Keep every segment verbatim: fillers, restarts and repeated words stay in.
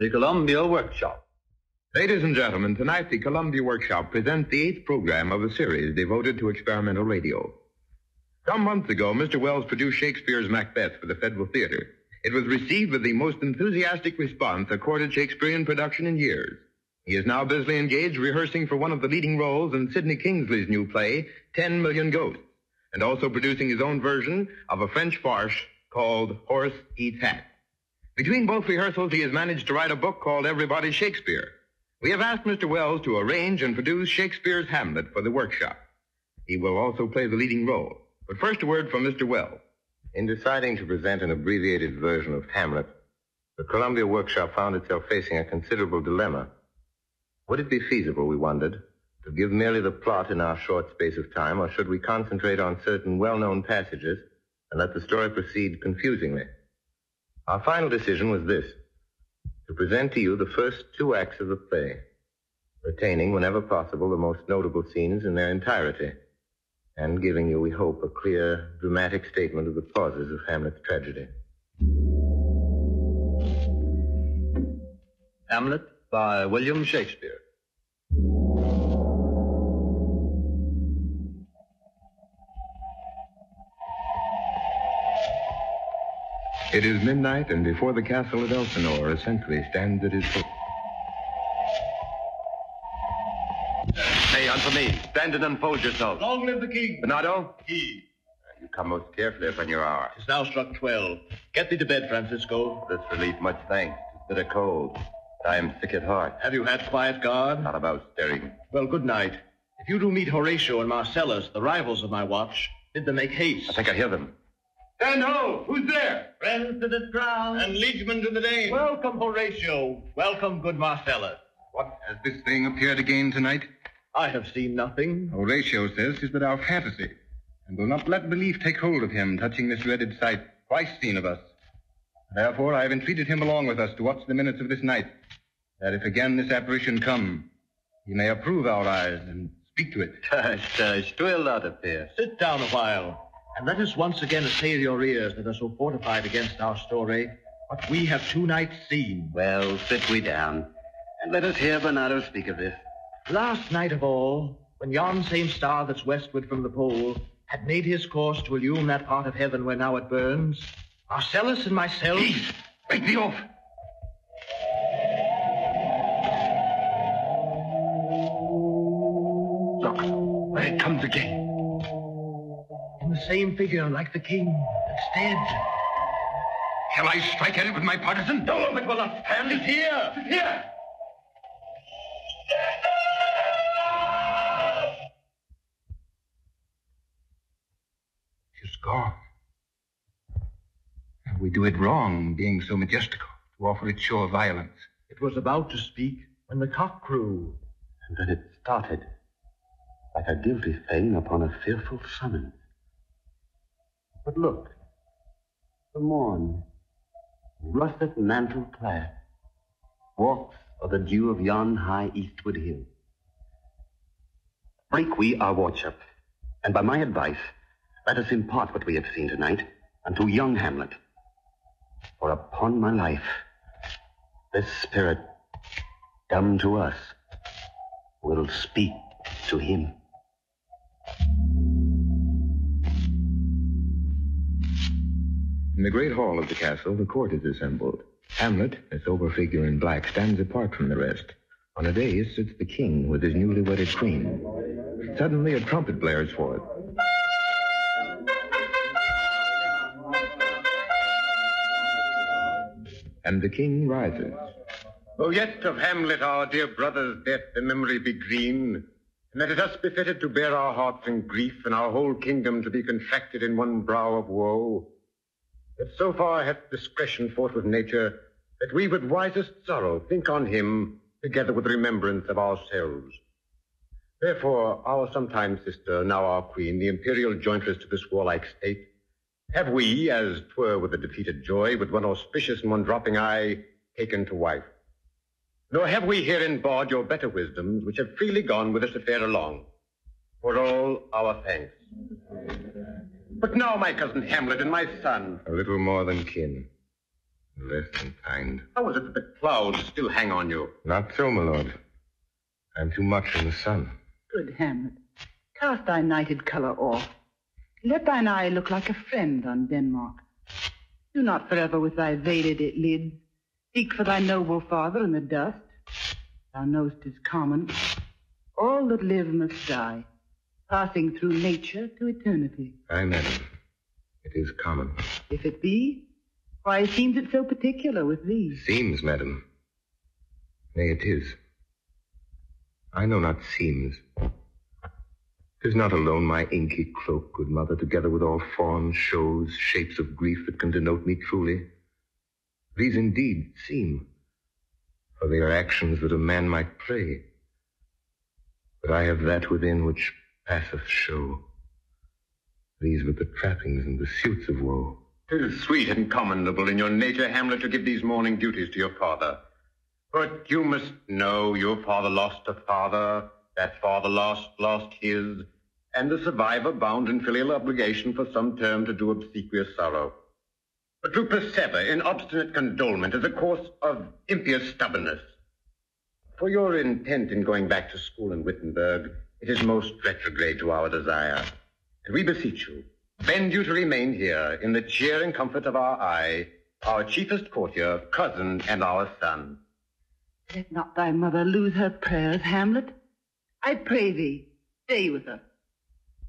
The Columbia Workshop. Ladies and gentlemen, tonight the Columbia Workshop presents the eighth program of a series devoted to experimental radio. Some months ago, Mister Wells produced Shakespeare's Macbeth for the Federal Theater. It was received with the most enthusiastic response accorded Shakespearean production in years. He is now busily engaged rehearsing for one of the leading roles in Sidney Kingsley's new play, Ten Million Ghosts, and also producing his own version of a French farce called Horse Eats Hat. Between both rehearsals, he has managed to write a book called Everybody's Shakespeare. We have asked Mister Wells to arrange and produce Shakespeare's Hamlet for the workshop. He will also play the leading role. But first, a word from Mister Wells. In deciding to present an abbreviated version of Hamlet, the Columbia Workshop found itself facing a considerable dilemma. Would it be feasible, we wondered, to give merely the plot in our short space of time, or should we concentrate on certain well-known passages and let the story proceed confusingly? Our final decision was this: to present to you the first two acts of the play, retaining, whenever possible, the most notable scenes in their entirety, and giving you, we hope, a clear, dramatic statement of the causes of Hamlet's tragedy. Hamlet by William Shakespeare. It is midnight, and before the castle at Elsinore, a sentry stands at his foot. Hey, unto me. Stand and unfold yourself. Long live the king. Bernardo? He. You come most carefully upon your hour. It's now struck twelve. Get thee to bed, Francisco. This relief much thanks. It's bitter cold. I am sick at heart. Have you had quiet guard? Not about stirring. Well, good night. If you do meet Horatio and Marcellus, the rivals of my watch, bid them make haste. I think I hear them. Stand ho! Who's there? Friends to the crown. And liegemen to the Dane. Welcome, Horatio. Welcome, good Marcellus. What has this thing appeared again tonight? I have seen nothing. Horatio says 'tis but our fantasy, and will not let belief take hold of him touching this dreaded sight, twice seen of us. Therefore I have entreated him along with us to watch the minutes of this night, that if again this apparition come, he may approve our eyes and speak to it. Tush, tush, twill not appear. Sit down a while. And let us once again assail your ears that are so fortified against our story, what we have two nights seen. Well, sit we down, and let us hear Bernardo speak of this. Last night of all, when yon same star that's westward from the pole had made his course to illume that part of heaven where now it burns, Marcellus and myself... Please, break me off! Look, where it comes again. The same figure, like the king, that's dead. Shall I strike at it with my partisan? No, it will not stand. It's here. It's here. She's gone. And we do it wrong, being so majestical, to offer it sure violence. It was about to speak when the cock crew. And then it started, like a guilty thing upon a fearful summons. But look, the morn, russet mantle clad, walks o'er the dew of yon high eastward hill. Break we our watch up, and by my advice, let us impart what we have seen tonight unto young Hamlet. For upon my life, this spirit, dumb to us, will speak to him. In the great hall of the castle, the court is assembled. Hamlet, a sober figure in black, stands apart from the rest. On a dais sits the king with his newly wedded queen. Suddenly, a trumpet blares forth. And the king rises. Oh, yet of Hamlet, our dear brother's death, the memory be green. And that it us befitted to bear our hearts in grief, and our whole kingdom to be contracted in one brow of woe. That so far hath discretion fought with nature, that we with wisest sorrow think on him, together with remembrance of ourselves. Therefore, our sometime sister, now our queen, the imperial jointress to this warlike state, have we, as 'twere with a defeated joy, with one auspicious and one dropping eye, taken to wife. Nor have we herein barred your better wisdoms, which have freely gone with this affair along. For all our thanks. But now, my cousin Hamlet and my son. A little more than kin. Less than kind. How is it that the clouds still hang on you? Not so, my lord. I'm too much in the sun. Good, Hamlet. Cast thy nighted color off. Let thine eye look like a friend on Denmark. Do not forever with thy veiled lids seek for thy noble father in the dust. Thou know'st is common. All that live must die, passing through nature to eternity. Aye, madam. It is common. If it be, why seems it so particular with thee? Seems, madam. Nay, it is. I know not seems. 'Tis not alone my inky cloak, good mother, together with all forms, shows, shapes of grief that can denote me truly. These indeed seem, for they are actions that a man might play. But I have that within which passeth show. These were the trappings and the suits of woe. 'Tis sweet and commendable in your nature, Hamlet, to give these morning duties to your father. But you must know your father lost a father, that father lost, lost his, and the survivor bound in filial obligation for some term to do obsequious sorrow. But to persevere in obstinate condolement is a course of impious stubbornness. For your intent in going back to school in Wittenberg, it is most retrograde to our desire. And we beseech you, bend you to remain here in the cheer and comfort of our eye, our chiefest courtier, cousin, and our son. Let not thy mother lose her prayers, Hamlet. I pray thee, stay with her.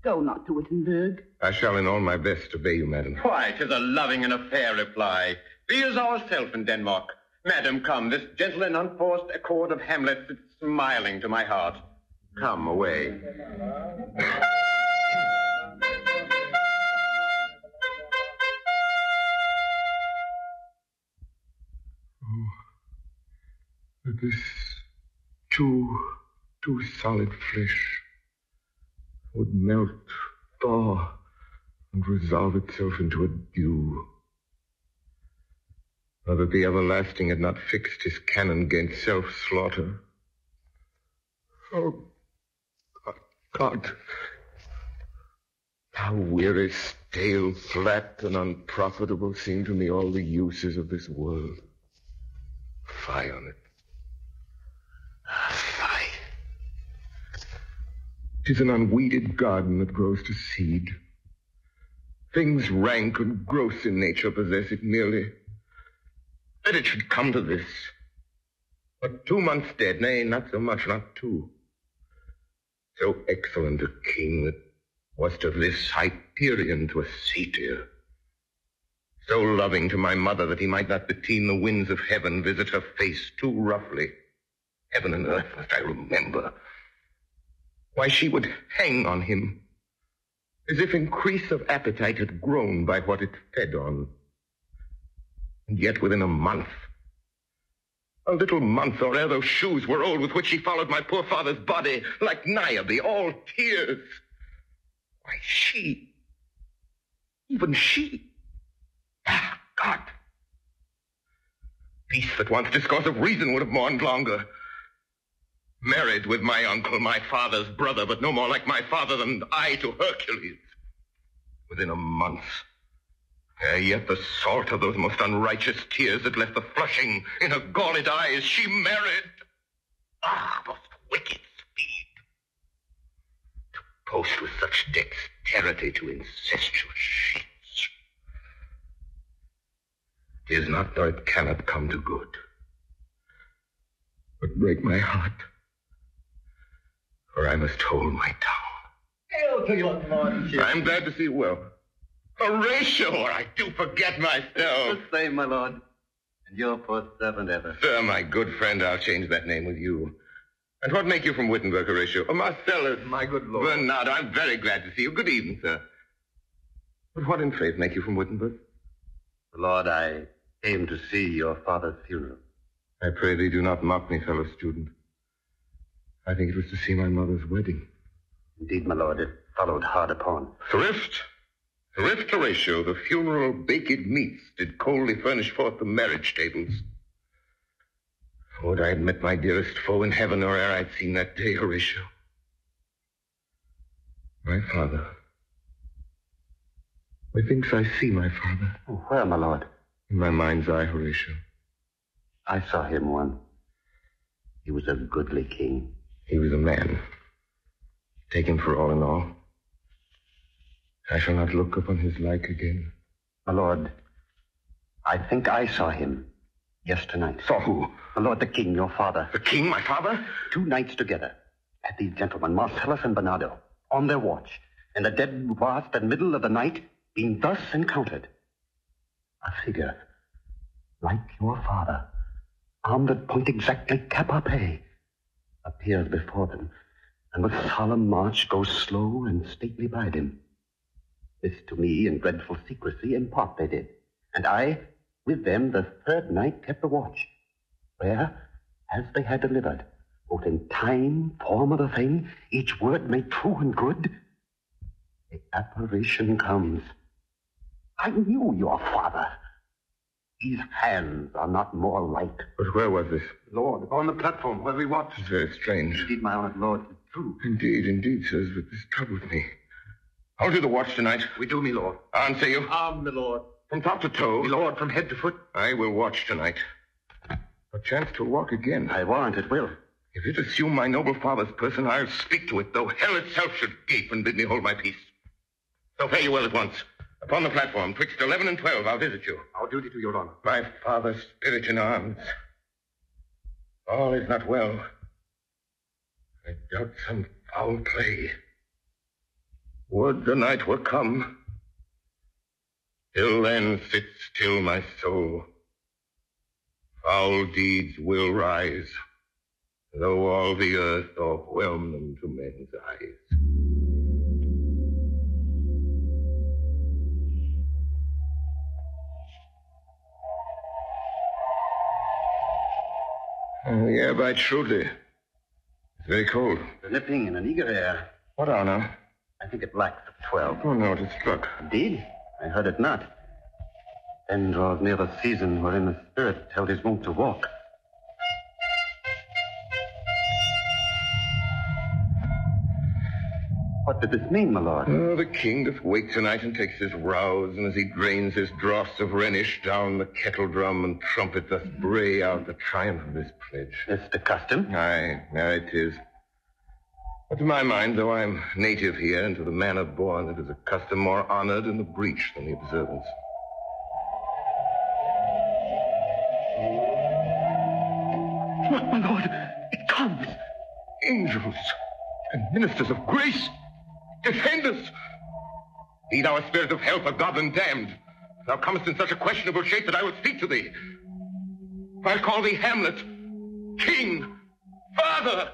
Go not to Wittenberg. I shall in all my best obey you, madam. Why, 'tis a loving and a fair reply. Be as ourself in Denmark. Madam, come, this gentle and unforced accord of Hamlet sits smiling to my heart. Come away. Oh, but this too, too solid flesh would melt, thaw, and resolve itself into a dew. Or that the everlasting had not fixed his cannon against self-slaughter. Oh, God, God, how weary, stale, flat, and unprofitable seem to me all the uses of this world. Fie on it. It is an unweeded garden that grows to seed. Things rank and gross in nature possess it merely. That it should come to this. But two months dead, nay, not so much, not two. So excellent a king that was to this Hyperion to a satyr. So loving to my mother that he might not between the winds of heaven visit her face too roughly. Heaven and earth must I remember. Why, she would hang on him, as if increase of appetite had grown by what it fed on. And yet within a month, a little month or ere those shoes were old with which she followed my poor father's body, like Niobe, all tears. Why, she, even she, ah, God. Beast that once discourse of reason would have mourned longer. Married with my uncle, my father's brother, but no more like my father than I to Hercules. Within a month, ere yet the salt of those most unrighteous tears that left the flushing in her galled eyes, she married. Ah, most wicked speed. To post with such dexterity to incestuous sheets. It is not nor it cannot come to good, but break my heart. Or I must hold my tongue. Hail to your lordship. I'm glad to see you well. Horatio, or I do forget myself. The same, my lord. And your poor servant ever. Sir, my good friend, I'll change that name with you. And what make you from Wittenberg, Horatio? Oh, Marcellus. My good lord. Bernardo, I'm very glad to see you. Good evening, sir. But what in faith make you from Wittenberg? My lord, I came to see your father's funeral. I pray thee do not mock me, fellow student. I think it was to see my mother's wedding. Indeed, my lord, it followed hard upon. Thrift, thrift, Horatio, the funeral baked meats did coldly furnish forth the marriage tables. Would I had met my dearest foe in heaven, or ere I'd seen that day, Horatio. My father. Methinks I see my father. Oh, where, my lord? In my mind's eye, Horatio. I saw him once. He was a goodly king. He was a man. Take him for all in all. I shall not look upon his like again. My lord, I think I saw him. Yes, tonight. Saw who? My lord, the king, your father. The king, my father? Two nights together. At these gentlemen, Marcellus and Bernardo, on their watch. And the dead was the middle of the night being thus encountered. A figure, like your father, armed at point exactly cap à pie, appears before them, and with solemn march goes slow and stately by them. This to me in dreadful secrecy in part they did, and I, with them, the third night kept the watch, where, as they had delivered, both in time, form of the thing, each word made true and good, the apparition comes. I knew your father. These hands are not more like. But where was this? Lord, on the platform where we watched. It's very strange. Indeed, my honored lord, it's true. Indeed, indeed, sirs, but this troubled me. I'll do the watch tonight. We do, me lord. Armed, say you? Armed, my lord. From top to toe? Me lord, from head to foot. I will watch tonight. A chance to walk again. I warrant it will. If it assume my noble father's person, I'll speak to it, though hell itself should gape and bid me hold my peace. So fare you well at once. Upon the platform, twixt eleven and twelve, I'll visit you. Our duty to your honor. My father's spirit in arms. All is not well. I doubt some foul play. Would the night were come. Till then, sit still, my soul. Foul deeds will rise, though all the earth o'erwhelm them to men's eyes. Uh, the air bites shrewdly. It's very cold. The nipping and an eager air. What hour now? I think it lacks of twelve. Oh, no, it has struck. Indeed? I heard it not. Then draws near the season wherein the spirit held his wont to walk. What did this mean, my lord? Oh, the king doth wake tonight and takes his rouse, and as he drains his draughts of Rhenish, down the kettledrum and trumpet doth bray out the triumph of his pledge. It's the custom? Aye, there it is. But to my mind, though I'm native here and to the manner born, it is a custom more honored in the breach than the observance. Look, my lord, it comes. Angels and ministers of grace. Defend us! Be thou a spirit of hell for goblin damned. Thou comest in such a questionable shape that I will speak to thee. I'll call thee Hamlet, king, father,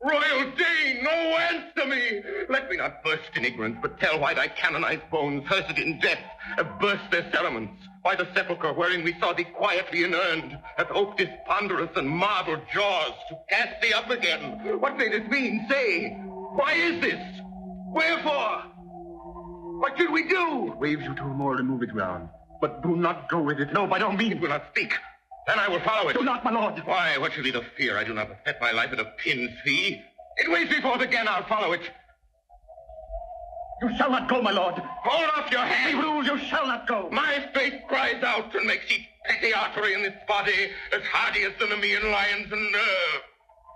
royal Dane. No, answer me! Let me not burst in ignorance, but tell why thy canonized bones, hearsed in death, have burst their cerements. Why the sepulchre wherein we saw thee quietly inurned hath oped its ponderous and marble jaws to cast thee up again. What may this mean? Say, why is this? Wherefore? What should we do? It waves you to a more removed ground, but do not go with it. No, by no means. It will not speak. Then I will follow it. Do not, my lord. Why, what should be the fear? I do not set my life at a pin's fee. It waves me forth again. I'll follow it. You shall not go, my lord. Hold off your hand. I rule you shall not go. My faith cries out and makes each petty artery in this body as hardy as the Nemean lion's nerve.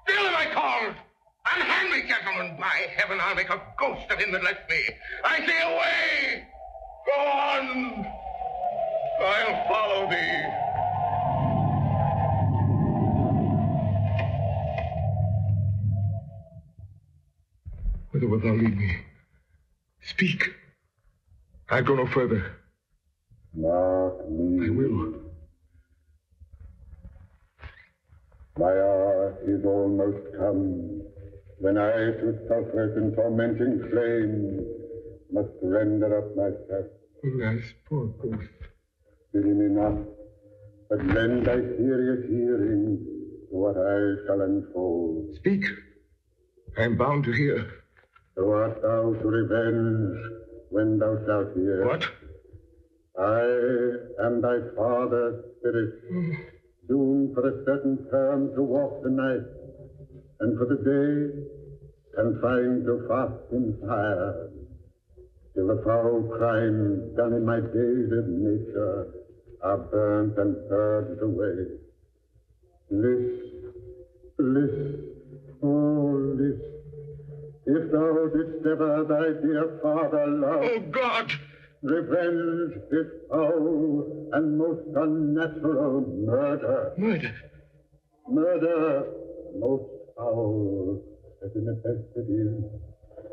Still have I called. Unhand me, gentlemen. By heaven, I'll make a ghost of him that left me. I say away. Go on. I'll follow thee. Whither wilt thou lead me? Speak. I'll go no further. I will. My hour is almost come. When I, to selfless and tormenting flame, must render up myself. Alas, poor ghost. Pity me not, but lend thy serious hearing to what I shall unfold. Speak. I am bound to hear. So art thou to revenge when thou shalt hear. What? I am thy father's spirit, doomed for a certain term to walk the night, and for the day confined to fast and fire, till the foul crime done in my days of nature are burnt and purged away. List, list, oh, list. If thou didst ever thy dear father love... Oh, God! Revenge this foul and most unnatural murder. Murder? Murder most foul, as in effect it is.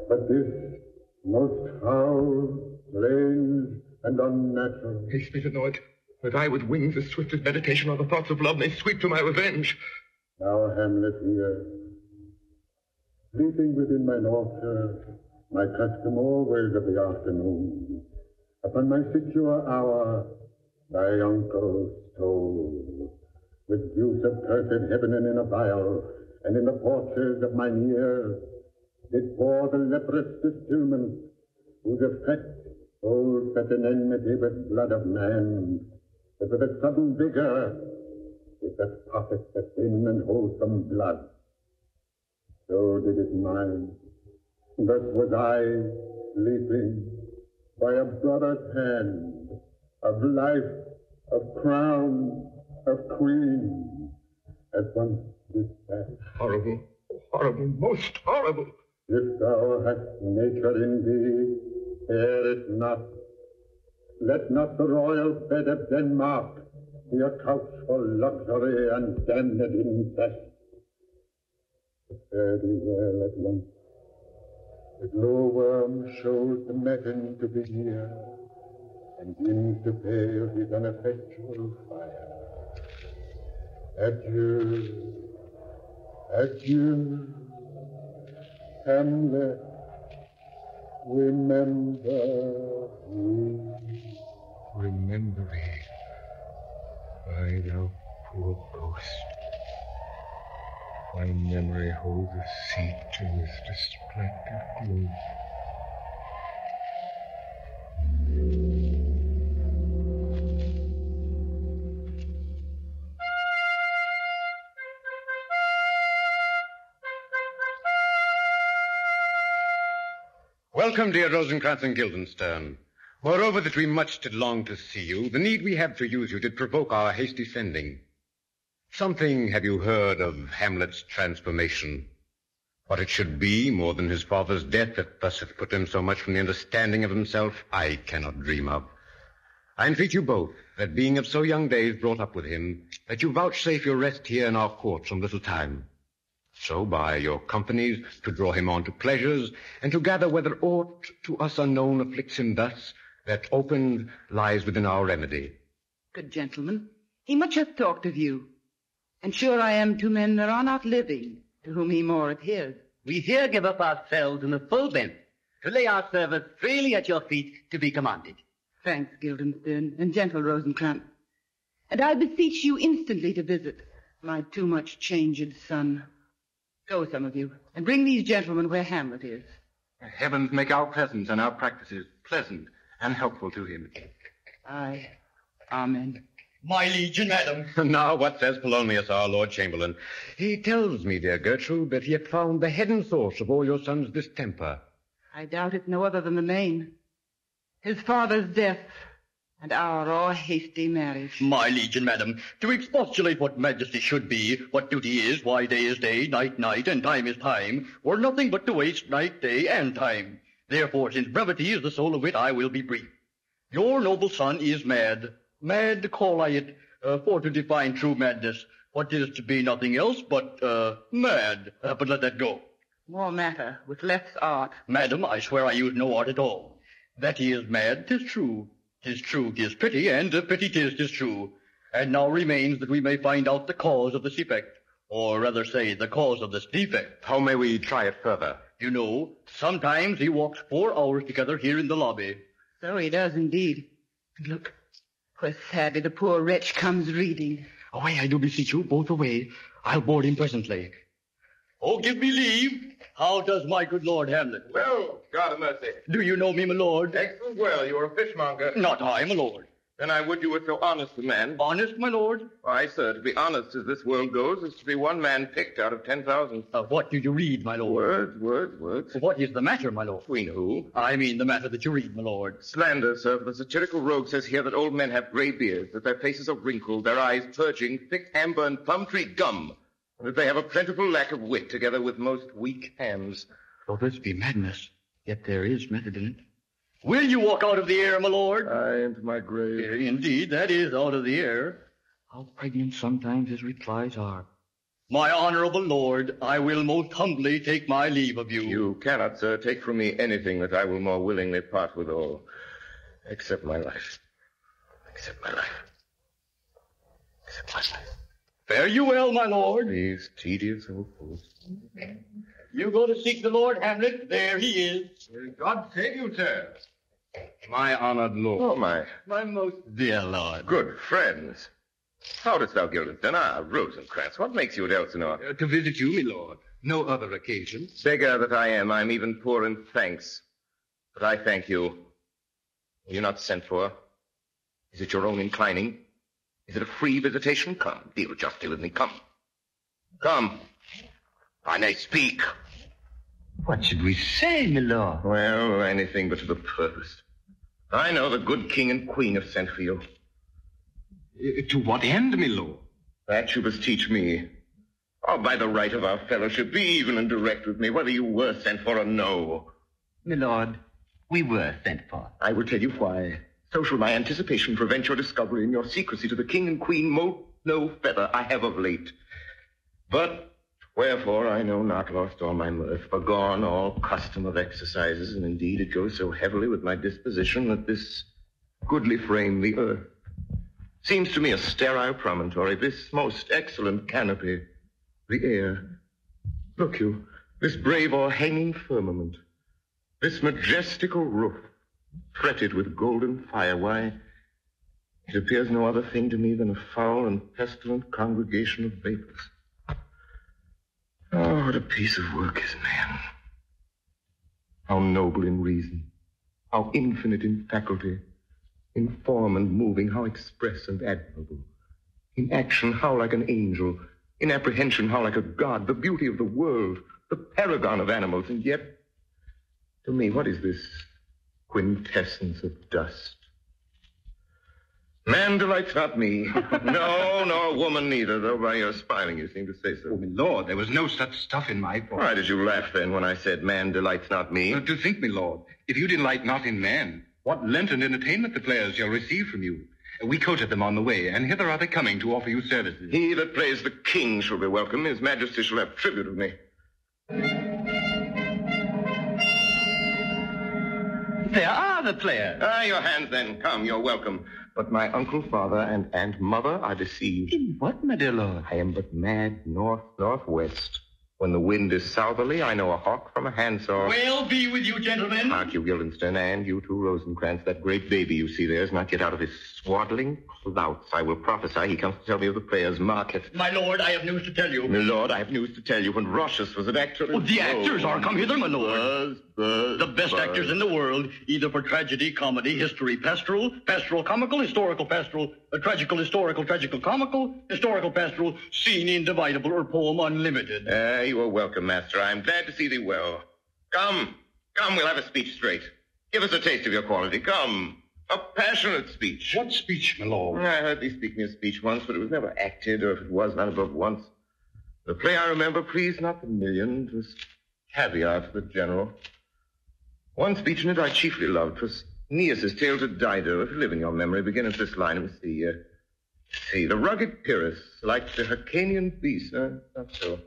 But this most foul, strange, and unnatural. Haste me to know it, that I with wings as swift as meditation on the thoughts of love may sweep to my revenge. Now, Hamlet, here, sleeping within mine altar, my custom always of the afternoon, upon my secure hour, thy uncle stole, with juice of cursed heaven and in a vial, and in the porches of mine ear, did pour the leprous distilment, whose effect old such an enmity with blood of man, that with a sudden vigor, it doth profit the thin and wholesome blood. So did it mine. Thus was I, sleeping, by a brother's hand, of life, of crown, of queen, at once dispatched. Horrible, horrible, most horrible. If thou hast nature in thee, fear it not. Let not the royal bed of Denmark be a couch for luxury and damned incest. Fare thee well at once. The glowworm shows the matin to be near, and dims the pale of his uneffectual fire. Adieu, adieu, Hamlet, remember me. Remember me, my thou poor ghost. My memory holds a seat in this distracted gloom. Welcome, dear Rosencrantz and Guildenstern. Moreover, that we much did long to see you, the need we have to use you did provoke our hasty sending. Something have you heard of Hamlet's transformation? What it should be, more than his father's death that thus hath put him so much from the understanding of himself, I cannot dream of. I entreat you both, that being of so young days brought up with him, that you vouchsafe your rest here in our court some little time, so by your companies to draw him on to pleasures, and to gather whether aught to us unknown afflicts him thus, that opened lies within our remedy. Good gentlemen, he much hath talked of you. And sure I am two men that are not living, to whom he more appears. We here give up ourselves in the full bent, to lay our service freely at your feet to be commanded. Thanks, Guildenstern, and gentle Rosencrantz. And I beseech you instantly to visit my too much changed son. Go, some of you, and bring these gentlemen where Hamlet is. Heavens, make our presence and our practices pleasant and helpful to him. Aye. Amen. My liege and madam. Now, what says Polonius, our Lord Chamberlain? He tells me, dear Gertrude, that he hath found the hidden source of all your son's distemper. I doubt it no other than the main. His father's death, and our all hasty marriage. My liege and madam, to expostulate what majesty should be, what duty is, why day is day, night night, and time is time, were nothing but to waste night, day, and time. Therefore, since brevity is the soul of wit, I will be brief. Your noble son is mad. Mad call I it, uh, for to define true madness, what is to be nothing else but, uh, mad. Uh, but let that go. More matter, with less art. Madam, I swear I use no art at all. That he is mad, tis true. Tis true, tis pity, and uh, pity tis, tis true. And now remains that we may find out the cause of this effect, or rather say, the cause of this defect. How may we try it further? You know, sometimes he walks four hours together here in the lobby. So he does indeed. And look. Where sadly the poor wretch comes reading. Away, I do beseech you, both away. I'll board him presently. Oh, give me leave. How does my good Lord Hamlet? Well, God of mercy. Do you know me, my lord? Excellent well, you are a fishmonger. Not I, my lord. Then I would you were so honest a man. Honest, my lord? Why, sir, to be honest as this world goes is to be one man picked out of ten thousand. Of what did you read, my lord? Words, words, words. What is the matter, my lord? Between who? I mean the matter that you read, my lord. Slander, sir, for the satirical rogue says here that old men have grey beards, that their faces are wrinkled, their eyes purging, thick amber and plum tree gum, and that they have a plentiful lack of wit together with most weak hands. Though this be madness, yet there is method in it. Will you walk out of the air, my lord? Aye, into my grave. Indeed, that is out of the air. How pregnant sometimes his replies are. My honorable lord, I will most humbly take my leave of you. You cannot, sir, take from me anything that I will more willingly part withal, except my life. Except my life. Except my life. Fare you well, my lord. These tedious old fools. You go to seek the Lord, Hamlet. There he is. God save you, sir. My honored lord. Oh, my. My most dear lord. Good friends. How dost thou, Guildenstern? Ah, Rosencrantz, what makes you at Elsinore? Uh, to visit you, my lord. No other occasion. Beggar that I am, I'm even poor in thanks. But I thank you. Were you not sent for? Is it your own inclining? Is it a free visitation? Come, deal justly with me. Come. Come. I may speak. What should we say, my lord? Well, anything but to the purpose. I know the good king and queen have sent for you. Uh, to what end, my lord? That you must teach me. Or by the right of our fellowship, be even and direct with me, whether you were sent for or no. My lord, we were sent for. I will tell you why. So shall my anticipation prevent your discovery, and your secrecy to the king and queen moult no feather I have of late. But... wherefore, I know not, lost all my mirth, forgone all custom of exercises, and indeed it goes so heavily with my disposition that this goodly frame, the earth, seems to me a sterile promontory, this most excellent canopy, the air. Look you, this brave o'erhanging firmament, this majestical roof, fretted with golden fire, why, it appears no other thing to me than a foul and pestilent congregation of vapors. Oh, what a piece of work is man. How noble in reason, how infinite in faculty, in form and moving, how express and admirable. In action, how like an angel, in apprehension, how like a god, the beauty of the world, the paragon of animals, and yet, to me, what is this quintessence of dust? Man delights not me. No, nor woman neither, though by your smiling you seem to say so. Oh, my lord, there was no such stuff in my voice. Why did you laugh, then, when I said man delights not me? Well, to think, my lord, if you delight not in man, what lent and entertainment the players shall receive from you. We coated them on the way, and hither are they coming to offer you services. He that plays the king shall be welcome. His majesty shall have tribute of me. There are the players. Ah, your hands, then. Come, you're welcome. But my uncle, father, and aunt, mother are deceived. In what, my dear lord? I am but mad north, northwest. When the wind is southerly, I know a hawk from a handsaw. Well, be with you, gentlemen. Mark you, Guildenstern, and you too, Rosencrantz. That great baby you see there is not yet out of his swaddling clouts. I will prophesy he comes to tell me of the players' market. My lord, I have news to tell you. My lord, I have news to tell you. When Roscius was an actor... Oh, the Rome. Actors are come hither, my lord. Buzz, buzz, the best buzz. Actors in the world, either for tragedy, comedy, history, pastoral, pastoral, comical, historical, pastoral, a tragical, historical, tragical, comical, historical, pastoral, scene indivisible, or poem unlimited. Uh, you are welcome, master. I am glad to see thee well. Come, come, we'll have a speech straight. Give us a taste of your quality. Come, a passionate speech. What speech, my lord? I heard thee speak me a speech once, but it was never acted, or if it was, none above once. The play I remember, Please Not the Million, it was caviar to the general. One speech in it I chiefly loved was Aeneas's tale to Dido. If you live in your memory, begin at this line and see. Uh, see, the rugged Pyrrhus, like the Hyrcanian beast. Uh, not so.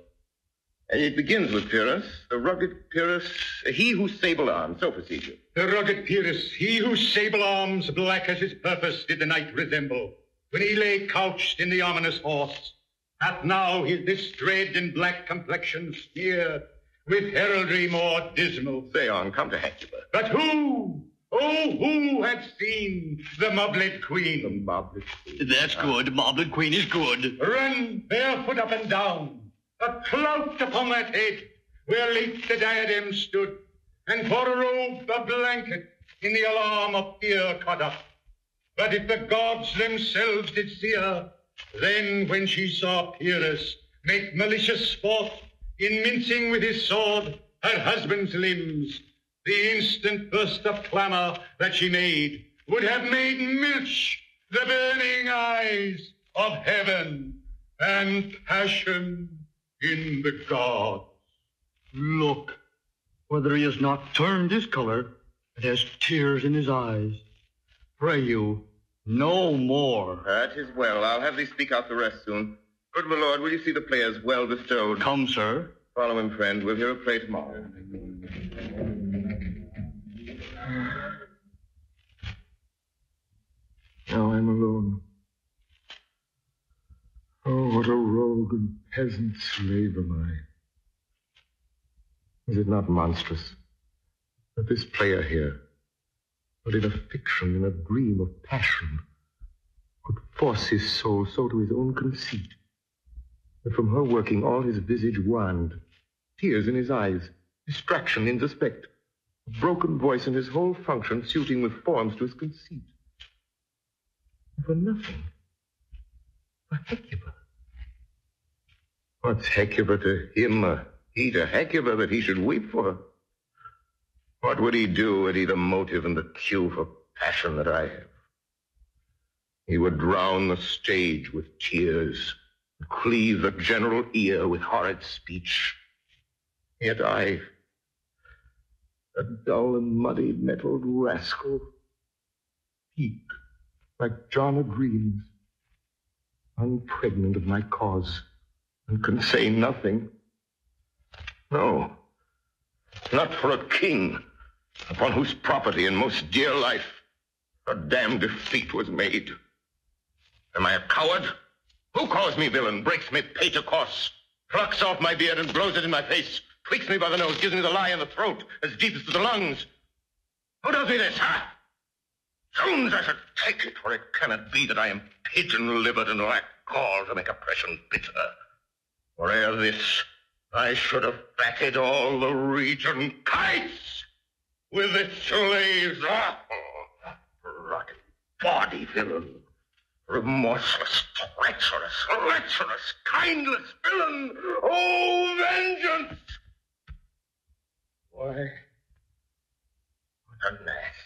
And it begins with Pyrrhus, the rugged Pyrrhus, he who sable arms, so proceed you. The rugged Pyrrhus, he who sable arms, black as his purpose did the night resemble, when he lay couched in the ominous horse, hath now his this dread and black complexion spear, with heraldry more dismal. Say on, come to Hecuba. But who? Oh, who hath seen the Moblet Queen? The Moblet Queen. That's ah. good. Moblet Queen is good. Run barefoot up and down, a clout upon that head, where late the diadem stood, and for a robe, a blanket, in the alarm of fear caught up. But if the gods themselves did see her, then when she saw Pyrrhus make malicious sport in mincing with his sword her husband's limbs, the instant burst of clamor that she made would have made milch the burning eyes of heaven and passion in the gods. Look, whether he has not turned his color, but has tears in his eyes. Pray you, no more. That is well. I'll have thee speak out the rest soon. Good my lord, will you see the players well bestowed? Come, sir. Follow him, friend. We'll hear a play tomorrow. Now I'm alone. Oh, what a rogue and peasant slave am I. Is it not monstrous that this player here, but in a fiction, in a dream of passion, could force his soul so to his own conceit that from her working all his visage waned, tears in his eyes, distraction in suspect, a broken voice and his whole function suiting with forms to his conceit. For nothing. For Hecuba. What's Hecuba to him, uh, he to Hecuba, that he should weep for her? What would he do had he the motive and the cue for passion that I have? He would drown the stage with tears, and cleave the general ear with horrid speech. Yet I, a dull and muddy metalled rascal, peak like John of Green's, unpregnant of my cause, and can say nothing. No, not for a king, upon whose property and most dear life a damned defeat was made. Am I a coward? Who calls me villain, breaks me pate to course, plucks off my beard and blows it in my face, tweaks me by the nose, gives me the lie in the throat, as deep as to the lungs? Who does me this, huh? Zones, I should take it, for it cannot be that I am pigeon-livered and lack gall to make oppression bitter. For ere this, I should have fatted all the region kites with its slaves. Ah, rotten body, villain. Remorseless, treacherous, lecherous, kindless villain. Oh, vengeance! Why, what a mess.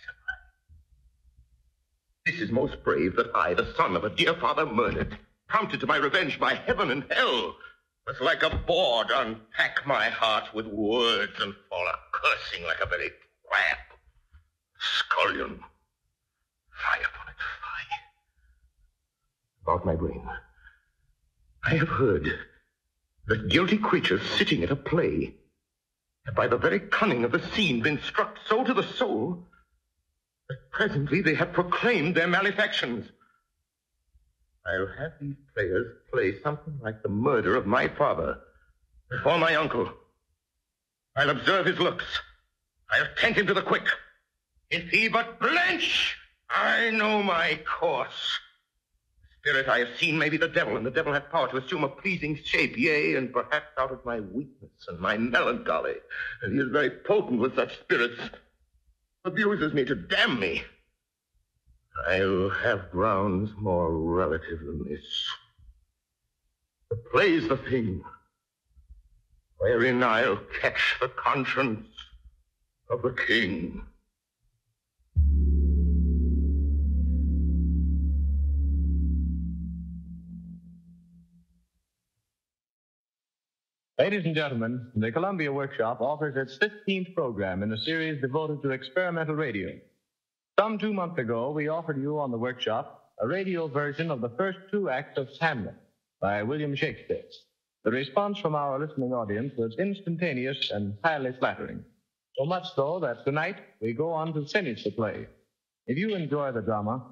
This is most brave that I, the son of a dear father murdered, prompted to my revenge by heaven and hell, must like a board unpack my heart with words and fall a-cursing like a very crab. Scullion. Fie upon it, fie. About my brain. I have heard that guilty creatures sitting at a play have by the very cunning of the scene been struck so to the soul but presently they have proclaimed their malefactions. I'll have these players play something like the murder of my father before my uncle. I'll observe his looks. I'll tempt him to the quick. If he but blench, I know my course. The spirit I have seen may be the devil, and the devil hath power to assume a pleasing shape, yea, and perhaps out of my weakness and my melancholy, and he is very potent with such spirits, abuses me to damn me. I'll have grounds more relative than this. The play's the thing wherein I'll catch the conscience of the king. Ladies and gentlemen, the Columbia Workshop offers its fifteenth program in a series devoted to experimental radio. Some two months ago, we offered you on the workshop a radio version of the first two acts of Hamlet by William Shakespeare. The response from our listening audience was instantaneous and highly flattering, so much so that tonight we go on to finish the play. If you enjoy the drama,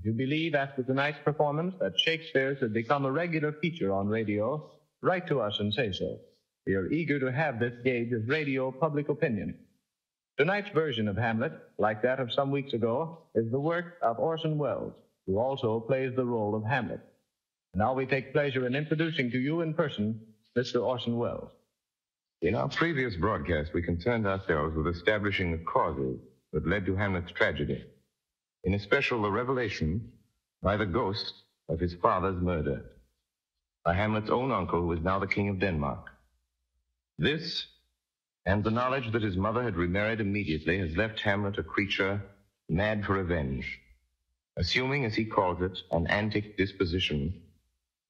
if you believe after tonight's performance that Shakespeare should become a regular feature on radio, write to us and say so. We are eager to have this gauge of radio public opinion. Tonight's version of Hamlet, like that of some weeks ago, is the work of Orson Welles, who also plays the role of Hamlet. Now we take pleasure in introducing to you in person, Mister Orson Welles. In our previous broadcast, we concerned ourselves with establishing the causes that led to Hamlet's tragedy. in especial the revelation by the ghost of his father's murder, by Hamlet's own uncle, who was now the king of Denmark. This, and the knowledge that his mother had remarried immediately, has left Hamlet a creature mad for revenge. Assuming, as he calls it, an antic disposition,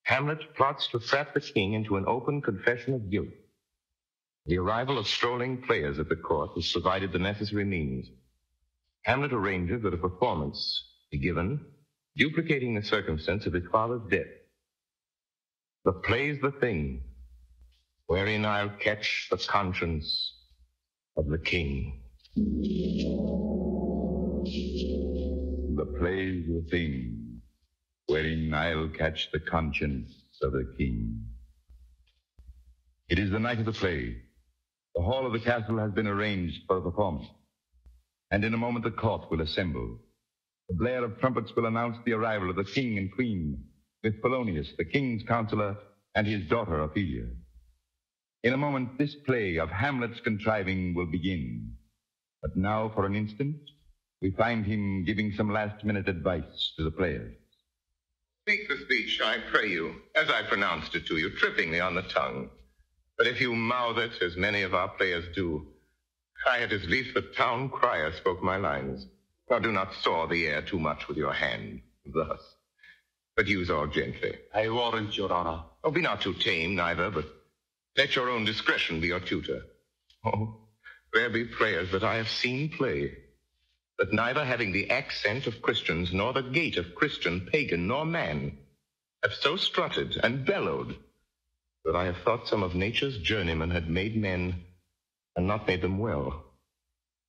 Hamlet plots to trap the king into an open confession of guilt. The arrival of strolling players at the court has provided the necessary means. Hamlet arranges that a performance be given, duplicating the circumstance of his father's death. The play's the thing, wherein I'll catch the conscience of the king. The play's the thing, wherein I'll catch the conscience of the king. It is the night of the play. The hall of the castle has been arranged for a performance, and in a moment the court will assemble. The blare of trumpets will announce the arrival of the king and queen, with Polonius, the king's counselor, and his daughter, Ophelia. In a moment, this play of Hamlet's contriving will begin. But now, for an instant, we find him giving some last-minute advice to the players. Speak the speech, I pray you, as I pronounced it to you, trippingly on the tongue. But if you mouth it, as many of our players do, I had as least the town crier spoke my lines. Now do not saw the air too much with your hand, thus, but use all gently. I warrant, your honor. Oh, be not too tame, neither, but let your own discretion be your tutor. Oh, there be players that I have seen play, but neither having the accent of Christians, nor the gait of Christian, pagan, nor man, have so strutted and bellowed that I have thought some of nature's journeymen had made men and not made them well.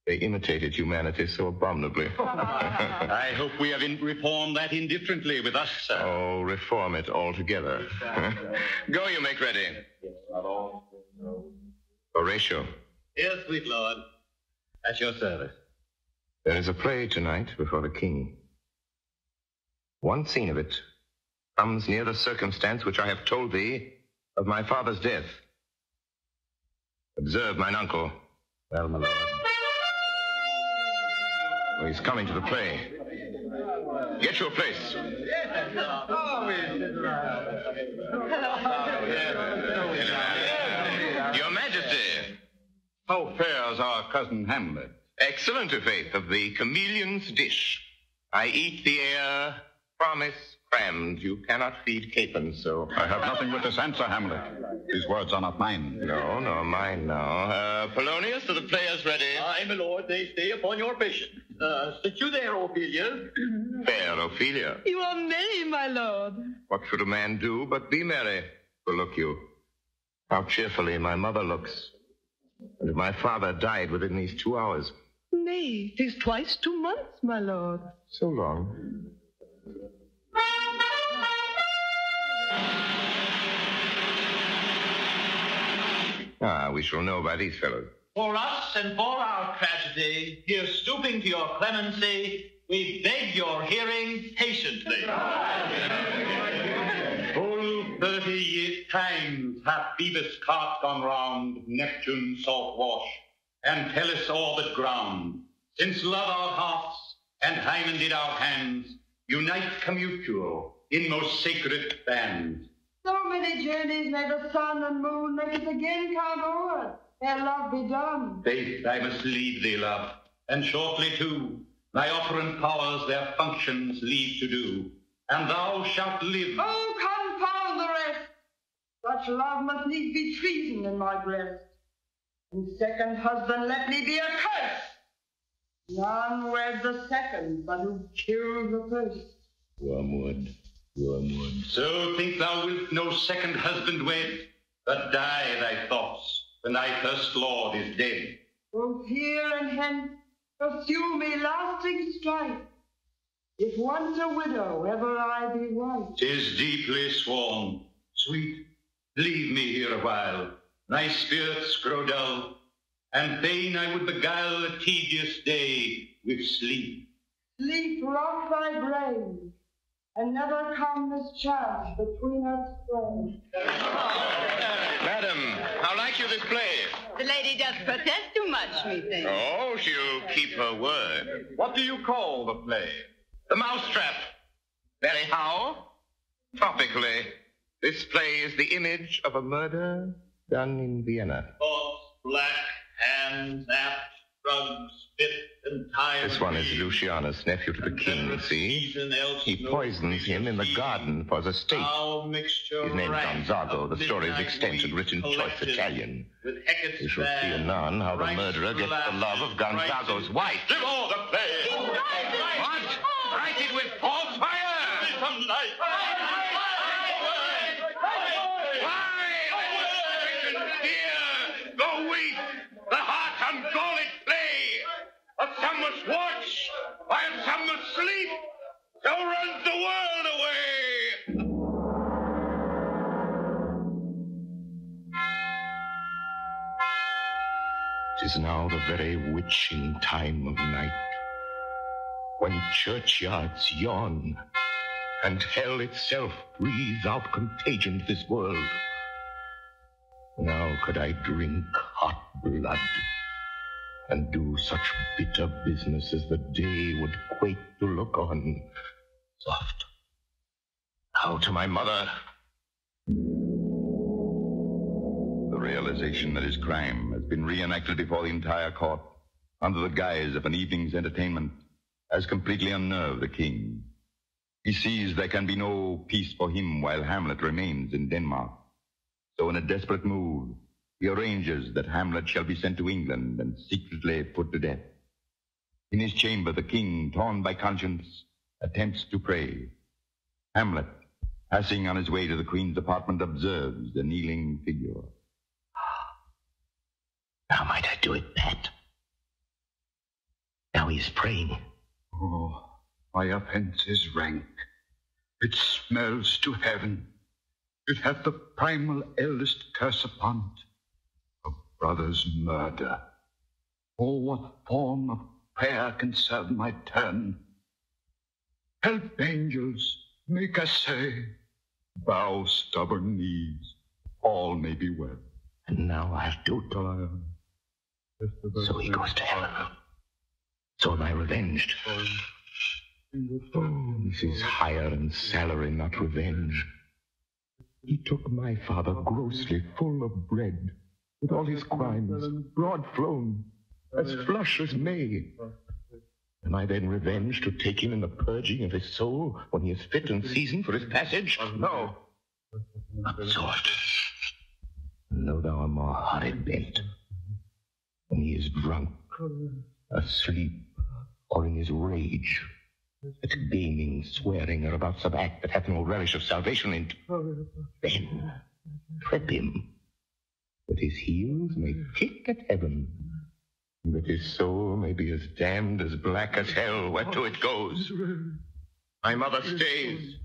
They imitated humanity so abominably. I hope we have reformed that indifferently with us, sir. Oh, reform it altogether. Go, you make ready. Horatio. Yes, sweet lord. At your service. There is a play tonight before the king. One scene of it comes near the circumstance which I have told thee of my father's death. Observe, mine uncle. Well, my lord. Oh, he's coming to the play. Get your place. Your Majesty. How fares our cousin Hamlet? Excellent, i'faith, of the chameleon's dish. I eat the air, promise crammed. You cannot feed capons, so... I have nothing with this answer, Hamlet. These words are not mine. No, nor mine now. Uh, Polonius, are the players ready? Aye, my lord, they stay upon your patient. Uh, sit you there, Ophelia. Fair Ophelia. You are merry, my lord. What should a man do but be merry? Well, look you, how cheerfully my mother looks. And if my father died within these two hours. Nay, tis twice two months, my lord. So long. Ah, we shall know by these fellows. For us and for our tragedy, here stooping to your clemency, we beg your hearing patiently. Full thirty years' times hath Phoebus' cart gone round, Neptune salt wash, and Pallas orbit ground. Since love our hearts and Hymen did our hands, unite commutual in most sacred bands. So many journeys may the sun and moon make us again come o'er. Their love be done. Faith, I must leave thee, love, and shortly too, thy operant powers their functions leave to do, and thou shalt live. Oh, confound the rest! Such love must needs be treason in my breast. And second husband, let me be accursed. None wears the second, but who kills the first. Wormwood, wormwood. So think thou wilt no second husband wed, but die thy thoughts. When thy first lord is dead. Both here and hence pursue me lasting strife. If once a widow, ever I be wife. Tis deeply sworn. Sweet, leave me here awhile. Thy spirits grow dull, and fain I would beguile a tedious day with sleep. Sleep rock thy brain, and never come this chance between us friends. Madam, how like you this play? The lady does protest too much, methinks. Oh, she'll keep her word. What do you call the play? The Mousetrap. Very how? Topically, this play is the image of a murder done in Vienna. Thoughts black, hands apt, drugs fit and tired. This one is Lucianus, nephew to the king, see? He poisons him in the garden for the state. His name is Gonzago, the story's extension, written choice Italian. You shall see anon how the murderer gets the love of Gonzago's wife. Give all the play! What? Write it with false fire! Some light! The heart and gaulet play, but some must watch, while some must sleep, so runs the world away. 'Tis now the very witching time of night, when churchyards yawn, and hell itself breathes out contagion to this world. Now could I drink hot blood and do such bitter business as the day would quake to look on. Soft. Now to my mother. The realization that his crime has been reenacted before the entire court under the guise of an evening's entertainment has completely unnerved the king. He sees there can be no peace for him while Hamlet remains in Denmark. So in a desperate move, he arranges that Hamlet shall be sent to England and secretly put to death. In his chamber, the king, torn by conscience, attempts to pray. Hamlet, passing on his way to the queen's apartment, observes the kneeling figure. Now might I do it, Pat? Now he's praying. Oh, my offense is rank. It smells to heaven. It hath the primal eldest curse upon't, a brother's murder. Oh, what form of prayer can serve my turn? Help, angels, make us say, bow stubborn knees, all may be well. And now I'll do it. Till I am. So he goes to heaven. So am I revenged. Oh, this is hire and salary, not revenge. He took my father grossly, full of bread, with all his crimes, broad flown, as flush as May. Am I then revenged to take him in the purging of his soul when he is fit and seasoned for his passage? No. Absorbed. Though thou art more horrid bent, when he is drunk, asleep, or in his rage, at gaming, swearing, or about some act that hath no relish of salvation in't, then trip him, that his heels may kick at heaven, and that his soul may be as damned as black as hell, whereto it goes. My mother stays.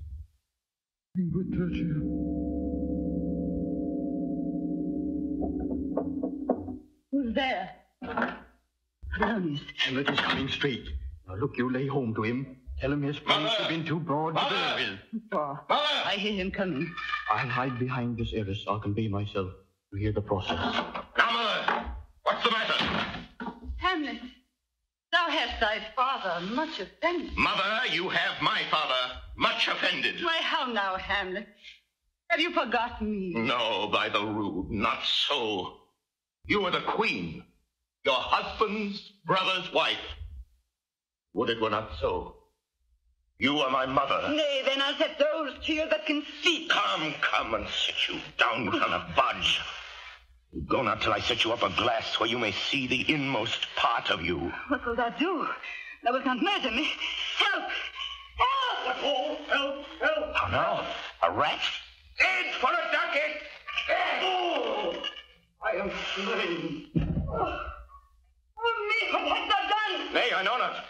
Who's there? Polonius. Hamlet is coming straight. Now look, you lay home to him. Tell him his plans have been too broad. Mother! Mother! I hear him coming. I'll hide behind this arras. I'll convey myself to hear the process. Now, Mother! What's the matter? Hamlet, thou hast thy father much offended. Mother, you have my father much offended. Why, how now, Hamlet? Have you forgotten me? No, by the rood, not so. You are the queen, your husband's brother's wife. Would it were not so. You are my mother. Nay, then I'll set those tears that can see. Come, come, and sit you down, you cannot budge. You go not till I set you up a glass where you may see the inmost part of you. What will thou do? Thou wilt not murder me. Help! Help! Oh, help! Help! How now? A rat? Dead for a ducat! Dead! Oh, I am slain. Oh, oh me, what hast thou done? Nay, I know not.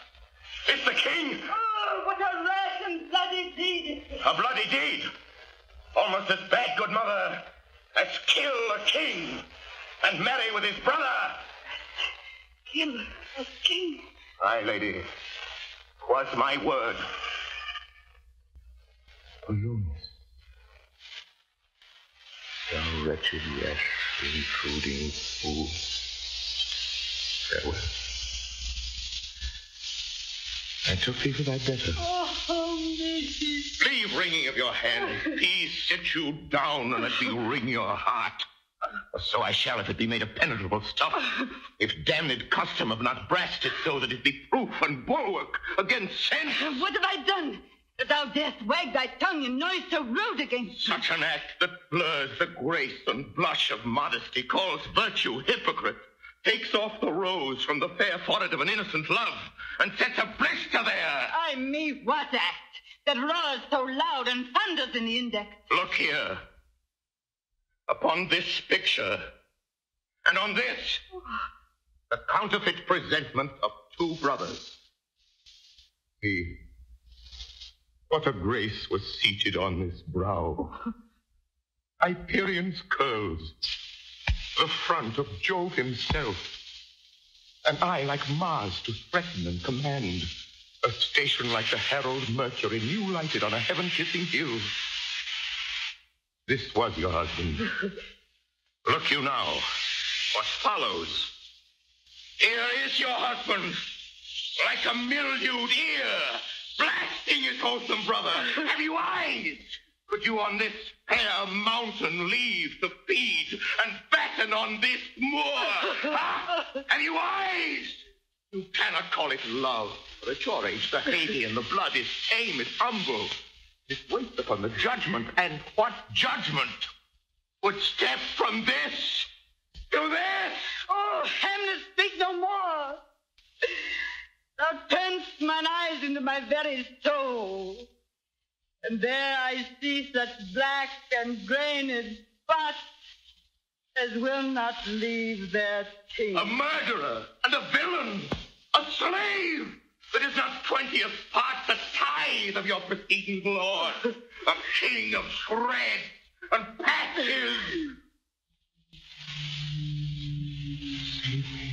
It's the king! Oh, what a rash and bloody deed! A bloody deed! Almost as bad, good mother, as kill a king and marry with his brother! Kill a king? Aye, lady. 'Twas my word. Polonius. Thou wretched rash, intruding fool. Farewell. I took thee for thy better. Oh, Leave wringing of your hand. Peace, sit you down and let me wring your heart. Or so I shall, if it be made of penetrable stuff. If damned custom have not brast it so that it be proof and bulwark against sense. What have I done that thou darest wag thy tongue in noise so rude against such me? An act that blurs the grace and blush of modesty, calls virtue hypocrite, takes off the rose from the fair forehead of an innocent love, and sets a blister there. I mean, what act that roars so loud and thunders in the index? Look here. Upon this picture, and on this, the counterfeit presentment of two brothers. He, what a grace was seated on this brow. Hyperion's curls, the front of Jove himself, an eye like Mars to threaten and command, a station like the herald Mercury, new lighted on a heaven-kissing hill. This was your husband. Look you now, what follows. Here is your husband, like a mildewed ear, blasting his wholesome brother. Have you eyes? Could you on this fair mountain leave to feed and fatten on this moor? Huh? Have you eyes? You cannot call it love, for at your age the Hadean, the blood is tame, is humble. It waits upon the judgment, and what judgment would step from this to this? Oh, Hamlet, speak no more. Thou turn'st mine eyes into my very soul, and there I see such black and grained spots as will not leave their king. A murderer and a villain, a slave. That is not twentieth part the tithe of your preceding lord, a king of shreds and patches. Save me,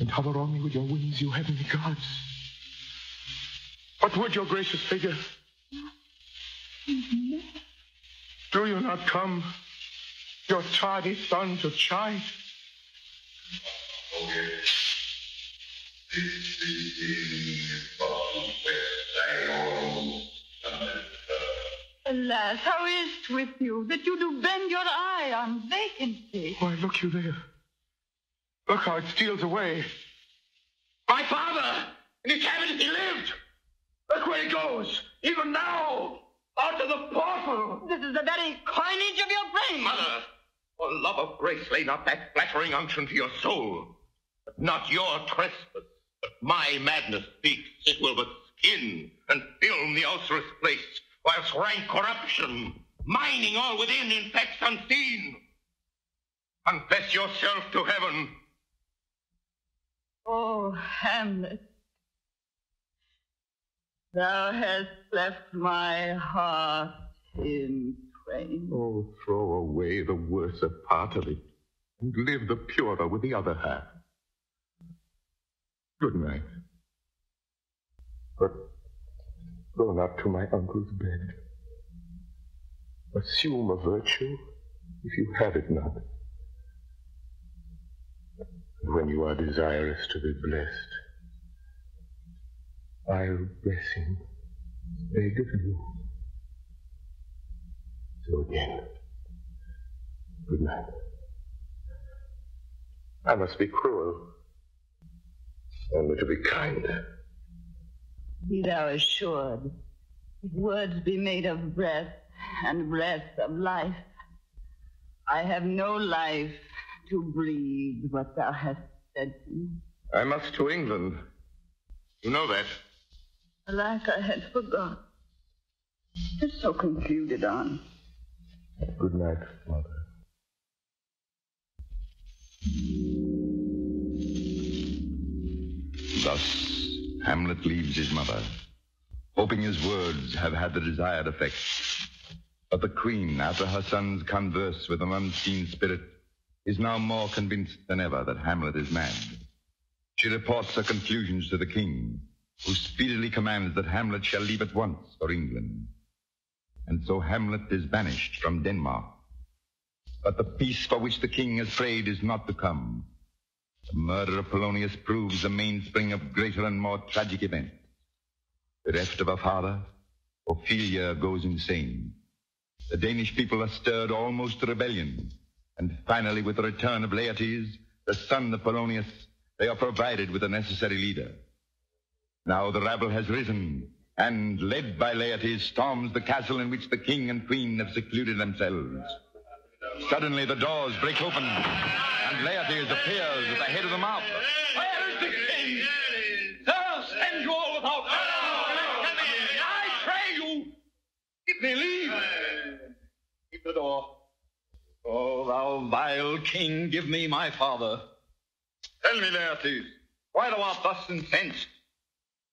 and hover on me with your wings, you heavenly gods. What would your gracious figure? Mm-hmm. Do you not come, your tardy son, to chide? Oh, yes. This is Alas, how is't with you that you do bend your eye on vacancy? Why, look you there. Look how it steals away. My father, in his cabin he lived. Look where he goes, even now, out to the portal. This is the very coinage of your brain. Mother, for love of grace, lay not that flattering unction to your soul. But not your trespass. My madness speaks, it will but skin and film the ulcerous place, whilst rank corruption, mining all within, infects unseen. Confess yourself to heaven. Oh, Hamlet, thou hast left my heart in twain. Oh, throw away the worser part of it, and live the purer with the other half. Good night. But go not to my uncle's bed. Assume a virtue if you have it not. And when you are desirous to be blessed, I'll bless him. They give you. So again, good night. I must be cruel. Only to be kind. Be thou assured, if words be made of breath and breath of life, I have no life to breathe what thou hast said to me. I must to England. You know that. Alack, I had forgot. You're so concluded on. Good night, Mother. Thus, Hamlet leaves his mother, hoping his words have had the desired effect. But the queen, after her son's converse with an unseen spirit, is now more convinced than ever that Hamlet is mad. She reports her conclusions to the king, who speedily commands that Hamlet shall leave at once for England. And so Hamlet is banished from Denmark. But the peace for which the king has prayed is not to come. The murder of Polonius proves the mainspring of greater and more tragic events. bereft of her father, Ophelia goes insane. The Danish people are stirred almost to rebellion. And finally, with the return of Laertes, the son of Polonius, they are provided with the necessary leader. Now the rabble has risen, and led by Laertes, storms the castle in which the king and queen have secluded themselves. Suddenly the doors break open, and Laertes appears at the head of the mob. Where is the king? They'll send you all without honor. I pray you, give me leave. Keep the door. Oh, thou vile king, give me my father. Tell me, Laertes, why thou art thus incensed?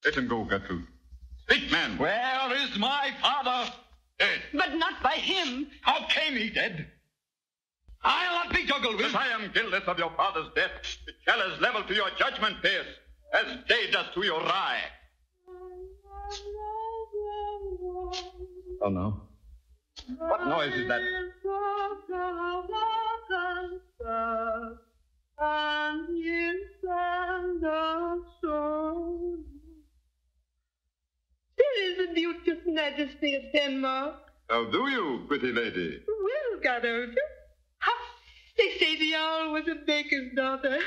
Let him go, Gertrude. Speak, man. Where is my father? Dead. But not by him. How came he dead? I'll not be juggled with. But I am guiltless of your father's death. The challenge leveled to your judgment, Pierce, as day does to your rye. Oh, no. What noise is that? There is a beauteous majesty of Denmark. How do you, pretty lady? Well, Godot, they say the owl was a baker's daughter.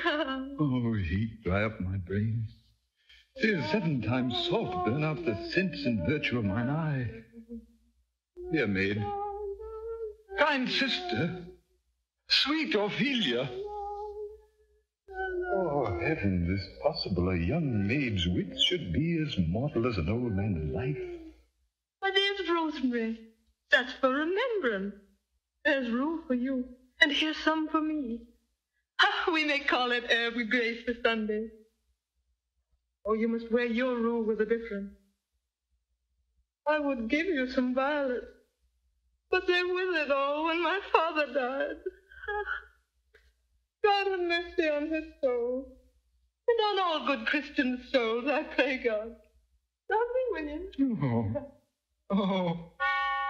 Oh, heat, dry up my brain. She is seven times salt, burn out the sense and virtue of mine eye. Dear maid, kind sister, sweet Ophelia. Oh, heaven, is possible a young maid's wit should be as mortal as an old man's life? But there's rosemary. That's for remembrance. There's rue for you, and here's some for me. Ah, we may call it herb we grace for Sunday. Oh, you must wear your rue with a difference. I would give you some violets, but they withered all when my father died. God have mercy on his soul, and on all good Christian souls, I pray God. Love me, William. Oh, oh,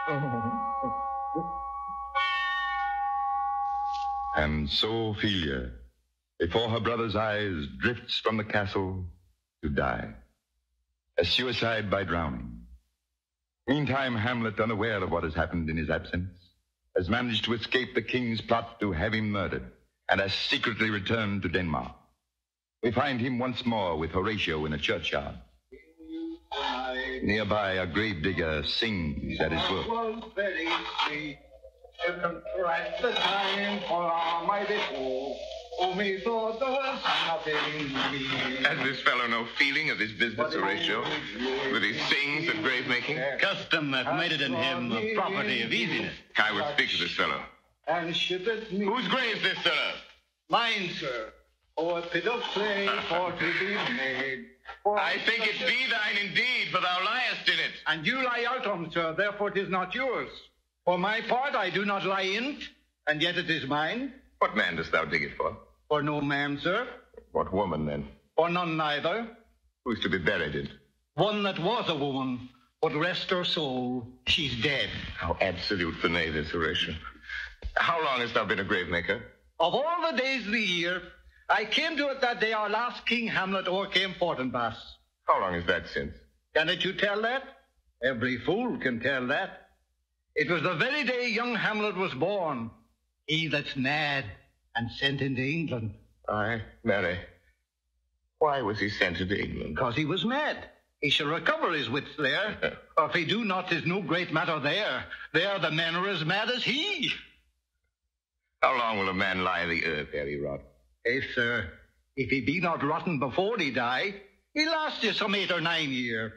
oh. And so Ophelia, before her brother's eyes, drifts from the castle to die. A suicide by drowning. Meantime, Hamlet, unaware of what has happened in his absence, has managed to escape the king's plot to have him murdered, and has secretly returned to Denmark. We find him once more with Horatio in a churchyard. Nearby, a gravedigger sings at his work. "'Twas very sweet to contract the time for Almighty hope. Oh, me thought there was nothing." Has this fellow no feeling of his business, Horatio, with his sings and grave-making? Custom hath made it in him a property of easiness. I will speak to this fellow. And should it mean... Whose grave's this, sir? Mine, sir. Or a pit of clay for to be made. I think it be thine indeed, for thou liest in it. And you lie out on, sir, therefore it is not yours. For my part, I do not lie in't, and yet it is mine. What man dost thou dig it for? For no man, sir. What woman, then? For none, neither. Who's to be buried in? One that was a woman, but rest her soul, she's dead. How absolute finesse this, Horatio. How long hast thou been a gravemaker? Of all the days of the year, I came to it that day our last King Hamlet o'ercame Fortinbras. How long is that since? Cannot you tell that? Every fool can tell that. It was the very day young Hamlet was born, he that's mad and sent into England. Aye, Mary. Why was he sent into England? Because he was mad. He shall recover his wits there, or if he do not, 'tis no great matter there. There the men are as mad as he. How long will a man lie in the earth ere he rot? Eh, sir, if he be not rotten before he die, he lasts you some eight or nine year.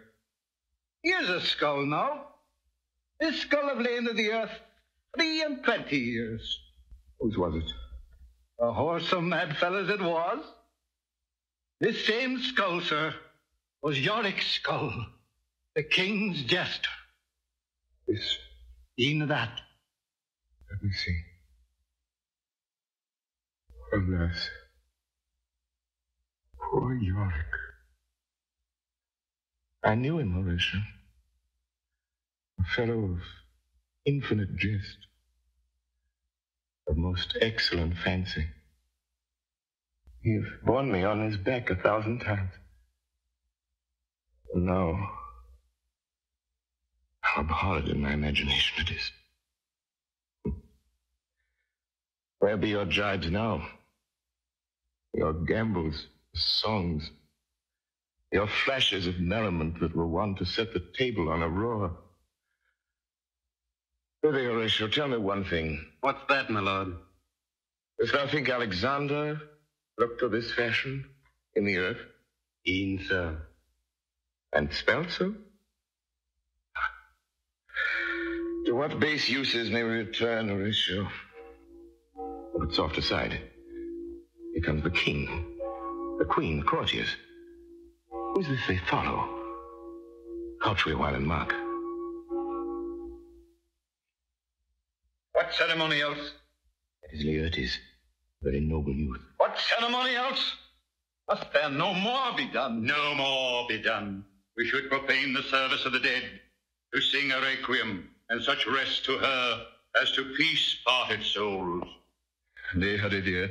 Here's a skull now. This skull have lain to the earth three and twenty years. Whose was it? A horse of mad fellas it was. This same skull, sir, was Yorick's skull, the king's jester. This? E'en that. Let me see. Alas, poor Yorick. I knew him, Horatio. A fellow of infinite jest, of most excellent fancy. He hath borne me on his back a thousand times. And now, How abhorred in my imagination it is. Where be your jibes now? Your gambols, songs, your flashes of merriment that were wont to set the table on a roar. Prithee, Horatio, tell me one thing. What's that, my lord? Dost thou think Alexander looked to this fashion in the earth? E'en so. And spelt so? To what base uses may we return, Horatio? But soft aside. Here comes the king, the queen, the courtiers. Who's this they follow? Couch we while and mark. What ceremony else? It is Laertes, a very noble youth. What ceremony else? Must there no more be done? No more be done. We should profane the service of the dead, to sing a requiem, and such rest to her as to peace parted souls. Nay, hurry, dear.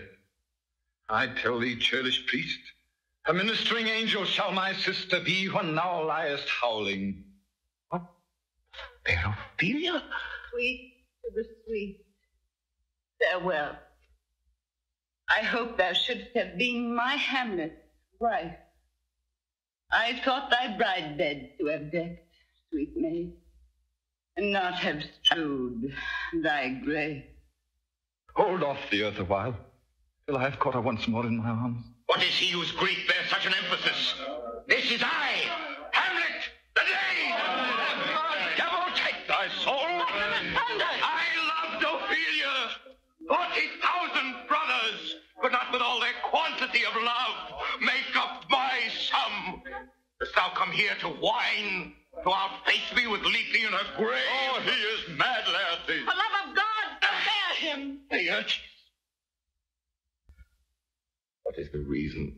I tell thee, churlish priest, a ministering angel shall my sister be when thou liest howling. What? Fair Ophelia? Sweet to the sweet. Farewell. I hope thou shouldst have been my Hamlet, wife. I thought thy bride bed to have decked, sweet maid, and not have strewed thy grave. Hold off the earth awhile, till I have caught her once more in my arms. What is he whose grief bears such an emphasis? This is I, Hamlet, the knave! Hamlet, devil take thy soul! I loved Ophelia! Forty thousand brothers could not, with all their quantity of love, make up my sum. Dost thou come here to whine, to outface me with Lethe in her grave? Oh, he is mad, Laertes! For love of God, spare him! Laertes! What is the reason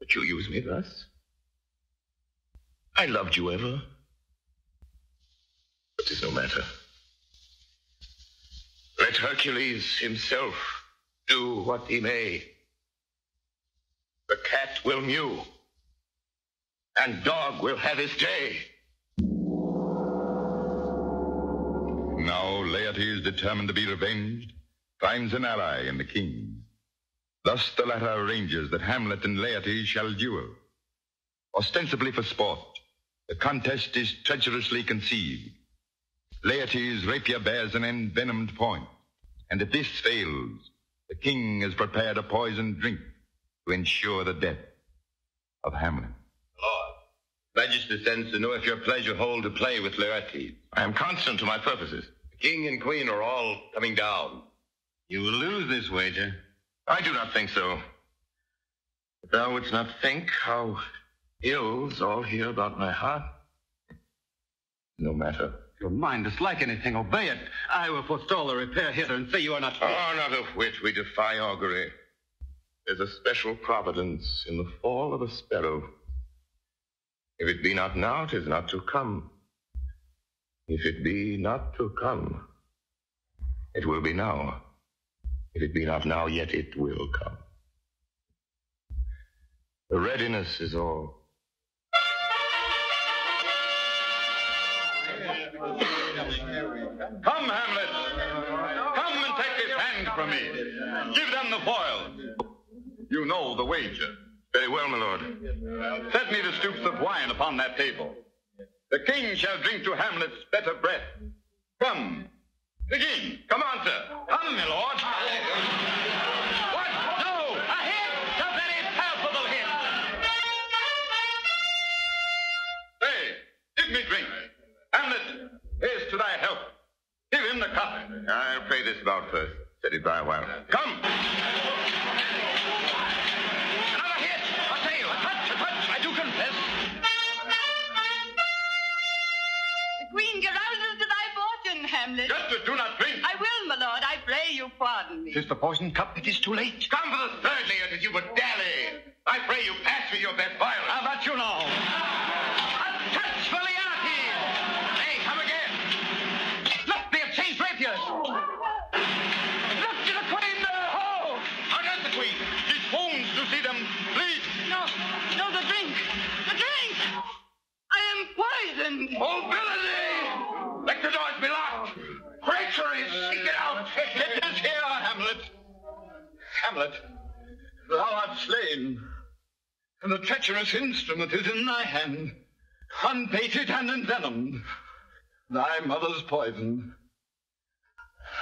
that you use me thus? I loved you ever, but 'tis no matter. Let Hercules himself do what he may. The cat will mew, and dog will have his day. Now Laertes, determined to be revenged, finds an ally in the king. Thus the latter arranges that Hamlet and Laertes shall duel. Ostensibly for sport, the contest is treacherously conceived. Laertes' rapier bears an envenomed point, and if this fails, the king has prepared a poisoned drink to ensure the death of Hamlet. Lord, Magister sends to know if your pleasure hold to play with Laertes. I am constant to my purposes. The king and queen are all coming down. You will lose this wager. I do not think so. If thou wouldst not think how ills all hear about my heart. No matter. Your mind dislike anything, obey it. I will forestall the repair hither and say you are not... Oh, not of which we defy augury. There's a special providence in the fall of a sparrow. If it be not now, 'tis not to come. If it be not to come, it will be now. If it be not now, yet it will come. The readiness is all. Come, Hamlet. Come and take this hand from me. Give them the foil. You know the wager. Very well, my lord. Set me the stoups of wine upon that table. The king shall drink to Hamlet's better breath. Come. Begin. Come on, sir. Come, my lord. What? No! A hit! A very palpable hit! Say, give me drink. Hamlet, here's to thy help. Give him the cup. I'll pray this bout first. Set it by a while. Come! Another hit! A tail! A touch! A touch! I do confess. The queen carouses to thy fortune, Hamlet. Gertrude, do not drink. I will, my lord. I pray you pardon me. 'Tis the poisoned cup. It is too late. Come for the third layer that you would dally. I pray you pass me your best vial. How about you now? A touch for Laertes! Hey, come again. Look, they have changed rapiers. Look to the queen. Oh! How does the queen? She swoons to see them bleed. No, no, the drink. The drink! I am poisoned. Mobility! Hamlet, thou art slain, and the treacherous instrument is in thy hand, unbaited and envenomed, thy mother's poison.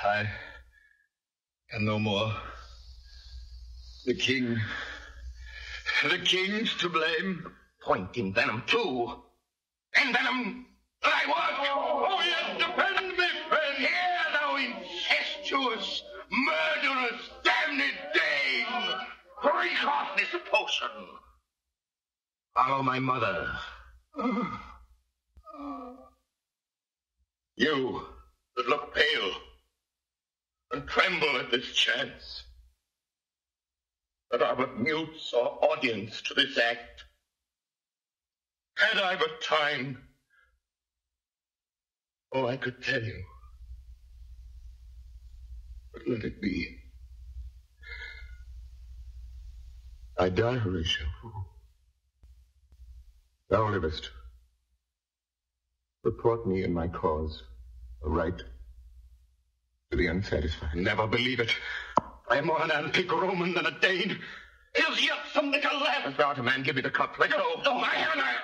I can no more. The king, the king's to blame. Point in venom too. In venom, thy work. Oh, yes, defend me, friend. Here, thou incestuous, murderous, damned dame. Break off this potion. Follow my mother. You that look pale and tremble at this chance, that are but mutes or audience to this act, had I but time, oh, I could tell you, but let it be. I die, Horatio. Thou livest. Report me in my cause, aright to the unsatisfied. Never believe it. I am more an antique Roman than a Dane. Is yet some little left. If thou art a man, give me the cup. Let go. No, I have an eye.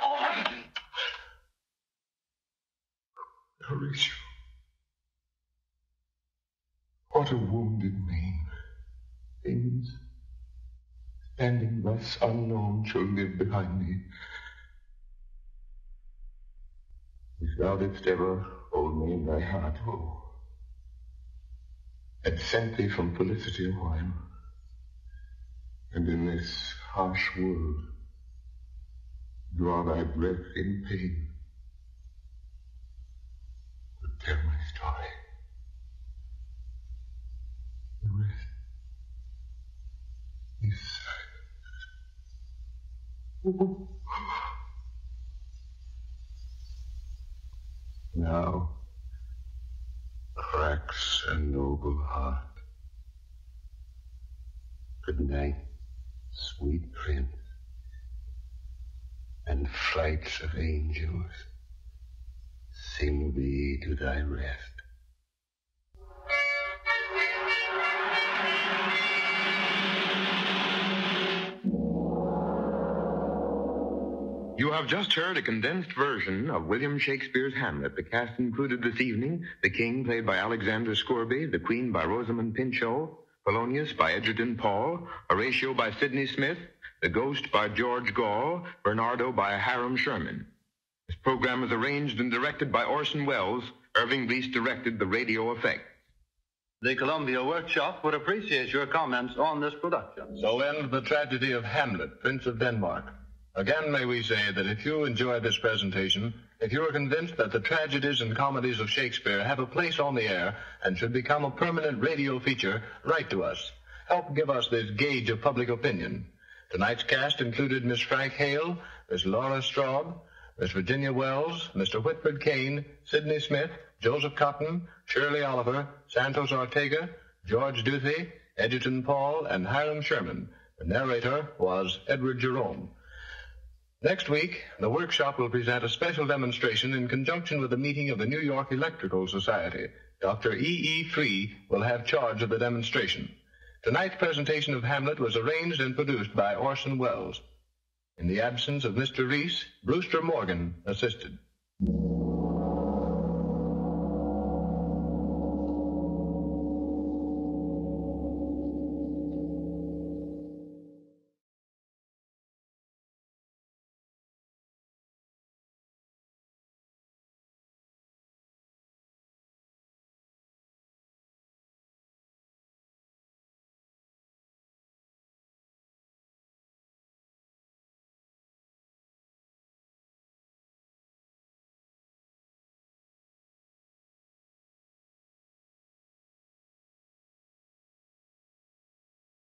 Horatio, what a wounded name. Things standing thus unknown shall live behind me. If thou didst ever hold me in thy heart, oh, had sent thee from felicity a while, and in this harsh world draw thy breath in pain, but tell my story. The rest is silence. Now cracks a noble heart. Good night, sweet prince, and flights of angels sing thee to thy rest. You have just heard a condensed version of William Shakespeare's Hamlet. The cast included this evening the king, played by Alexander Scorby, the queen by Rosamund Pinchot, Polonius by Edgerton Paul, Horatio by Sidney Smith, the ghost by George Gall, Bernardo by Hiram Sherman. This program was arranged and directed by Orson Welles. Irving Lease directed the radio effect. The Columbia Workshop would appreciate your comments on this production. So ends the tragedy of Hamlet, Prince of Denmark. Again, may we say that if you enjoyed this presentation, if you are convinced that the tragedies and comedies of Shakespeare have a place on the air and should become a permanent radio feature, write to us. Help give us this gauge of public opinion. Tonight's cast included Miss Frank Hale, Miss Laura Straub, Miss Virginia Wells, Mister Whitford Kane, Sidney Smith, Joseph Cotton, Shirley Oliver, Santos Ortega, George Duthie, Edgerton Paul, and Hiram Sherman. The narrator was Edward Jerome. Next week, the workshop will present a special demonstration in conjunction with a meeting of the New York Electrical Society. Doctor E E Free will have charge of the demonstration. Tonight's presentation of Hamlet was arranged and produced by Orson Welles. In the absence of Mister Reese, Brewster Morgan assisted.